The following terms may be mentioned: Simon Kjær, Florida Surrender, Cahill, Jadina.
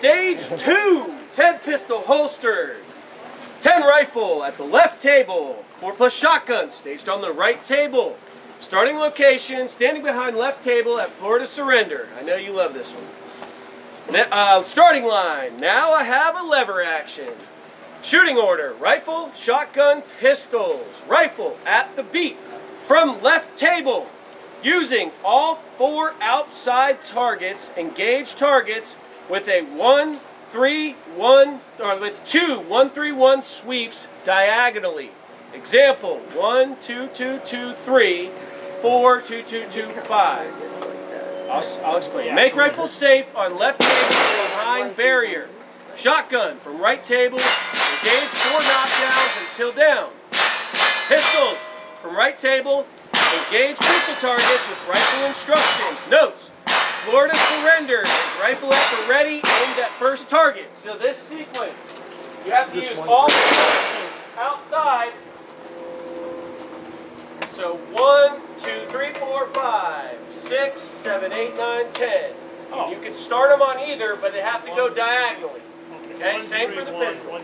Stage 2, 10 pistol holstered, 10 rifle at the left table, 4+ shotgun staged on the right table. Starting location, standing behind left table at Florida Surrender. I know you love this one. Starting line, now I have a lever action. Shooting order, rifle, shotgun, pistols. Rifle at the beat from left table. Using all 4 outside targets, engage targets with a 1-3-1 or with 2 1-3-1 sweeps diagonally. Example 1 2 2 2 3 4 2 2 2 5. I'll explain. Make rifle safe on left table behind barrier. Shotgun from right table. Engage 4 knockdowns until down. Pistols from right table. Engage pistol targets with rifle instructions. Notes: Florida Surrender is rifle at the ready, aimed at first target. So this sequence, you have to use all the instructions outside. So 1, 2, 3, 4, 5, 6, 7, 8, 9, 10. And you can start them on either, but they have to go diagonally. Okay, same for the pistol.